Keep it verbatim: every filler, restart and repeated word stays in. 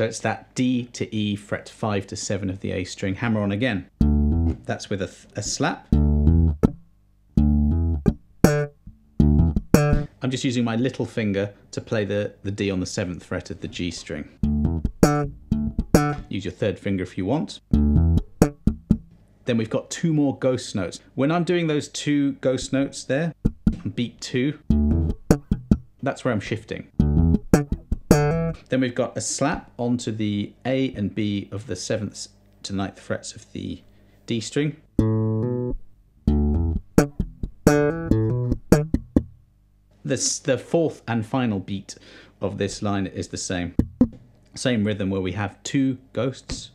So it's that D to E fret five to seven of the A string. Hammer on again. That's with a, th a slap. I'm just using my little finger to play the, the D on the seventh fret of the G string. Use your third finger if you want. Then we've got two more ghost notes. When I'm doing those two ghost notes there, on beat two, that's where I'm shifting. Then we've got a slap onto the A and B of the seventh to ninth frets of the D string. This, the fourth and final beat of this line is the same. Same rhythm where we have two ghosts.